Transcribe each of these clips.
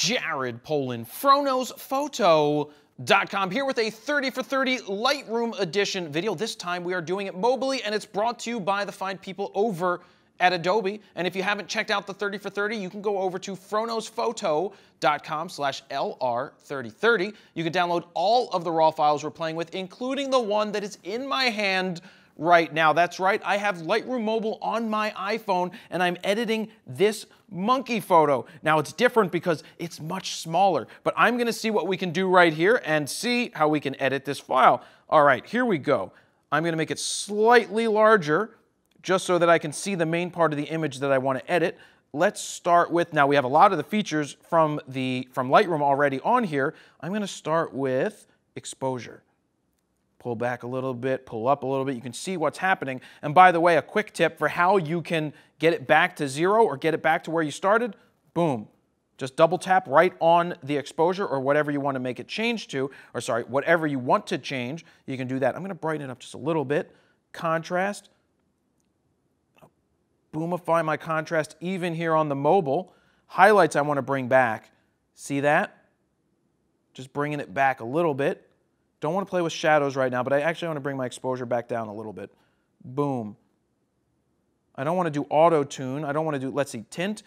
Jared Polin, FroKnowsPhoto.com, here with a 30 for 30 Lightroom edition video. This time we are doing it mobily, and it's brought to you by the fine people over at Adobe. And if you haven't checked out the 30 for 30, you can go over to FroKnowsPhoto.com/LR3030. You can download all of the raw files we're playing with, including the one that is in my hand right now. That's right, I have Lightroom Mobile on my iPhone, and I'm editing this monkey photo. Now it's different because it's much smaller, but I'm gonna see what we can do right here and see how we can edit this file. All right, here we go. I'm gonna make it slightly larger just so that I can see the main part of the image that I wanna edit. Let's start with, now we have a lot of the features from Lightroom already on here. I'm gonna start with exposure. Pull back a little bit, pull up a little bit. You can see what's happening. And by the way, a quick tip for how you can get it back to zero or get it back to where you started, boom. Just double tap right on the exposure or whatever you want to make it change to, or sorry, whatever you want to change, you can do that. I'm gonna brighten it up just a little bit. Contrast, I'll boomify my contrast even here on the mobile. Highlights I want to bring back. See that? Just bringing it back a little bit. Don't want to play with shadows right now, but I actually want to bring my exposure back down a little bit. Boom. I don't want to do auto-tune. I don't want to do, let's see, tint.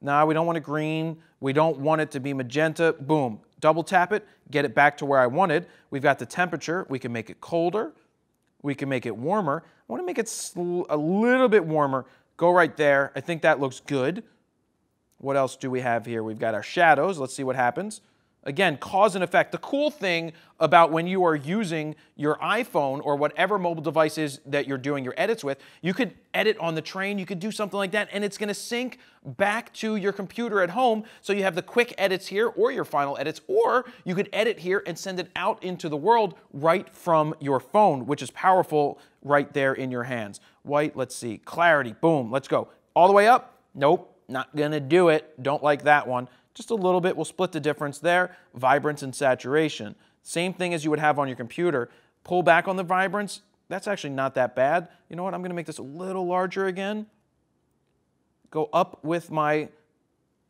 Nah, we don't want it green. We don't want it to be magenta. Boom. Double tap it, get it back to where I wanted. We've got the temperature. We can make it colder. We can make it warmer. I want to make it a little bit warmer. Go right there. I think that looks good. What else do we have here? We've got our shadows. Let's see what happens. Again, cause and effect. The cool thing about when you are using your iPhone or whatever mobile device is that you're doing your edits with, you could edit on the train, you could do something like that, and it's gonna sync back to your computer at home, so you have the quick edits here or your final edits, or you could edit here and send it out into the world right from your phone, which is powerful right there in your hands. White, let's see, clarity, boom, let's go. All the way up, nope, not gonna do it, don't like that one. Just a little bit, we'll split the difference there. Vibrance and saturation. Same thing as you would have on your computer. Pull back on the vibrance, that's actually not that bad. You know what, I'm gonna make this a little larger again. Go up with my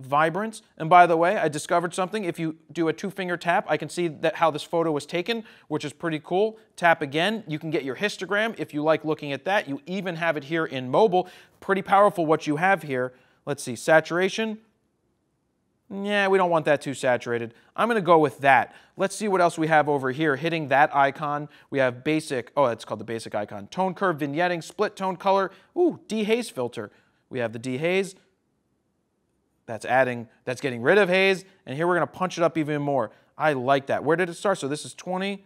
vibrance. And by the way, I discovered something. If you do a two-finger tap, I can see that how this photo was taken, which is pretty cool. Tap again, you can get your histogram if you like looking at that. You even have it here in mobile. Pretty powerful what you have here. Let's see, saturation. Yeah, we don't want that too saturated. I'm gonna go with that. Let's see what else we have over here. Hitting that icon, we have basic, oh, that's called the basic icon. Tone curve, vignetting, split tone color. Ooh, dehaze filter. We have the dehaze. That's adding, that's getting rid of haze. And here we're gonna punch it up even more. I like that. Where did it start? So this is 20.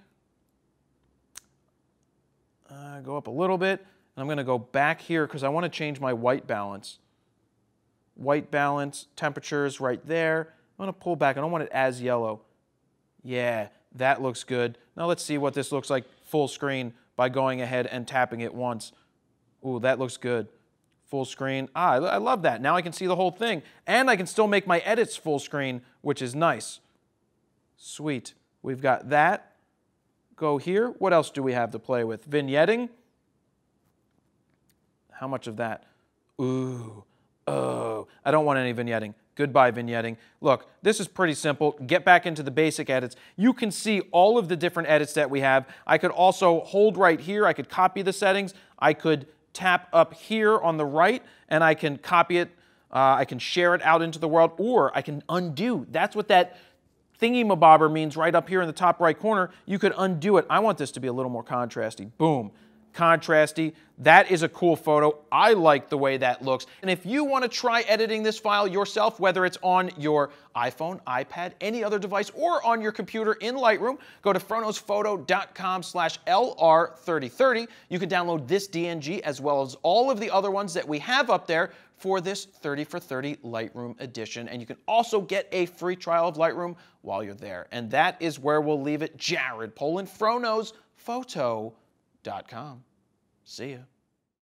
Go up a little bit. And I'm gonna go back here because I wanna change my white balance. White balance, temperatures right there. I'm gonna pull back, I don't want it as yellow. Yeah, that looks good. Now let's see what this looks like full screen by going ahead and tapping it once. Ooh, that looks good. Full screen, I love that. Now I can see the whole thing and I can still make my edits full screen, which is nice. Sweet, we've got that. Go here, what else do we have to play with? Vignetting, how much of that? Ooh. Oh, I don't want any vignetting. Goodbye vignetting. Look, this is pretty simple. Get back into the basic edits. You can see all of the different edits that we have. I could also hold right here. I could copy the settings. I could tap up here on the right and I can copy it. I can share it out into the world, or I can undo. That's what that thingy-mabobber means right up here in the top right corner. You could undo it. I want this to be a little more contrasty. Boom. Contrasty. That is a cool photo. I like the way that looks. And if you want to try editing this file yourself, whether it's on your iPhone, iPad, any other device, or on your computer in Lightroom, go to FroKnowsPhoto.com/LR3030. You can download this DNG as well as all of the other ones that we have up there for this 30 for 30 Lightroom edition. And you can also get a free trial of Lightroom while you're there. And that is where we'll leave it. Jared Polin, FroKnowsPhoto.com. See ya.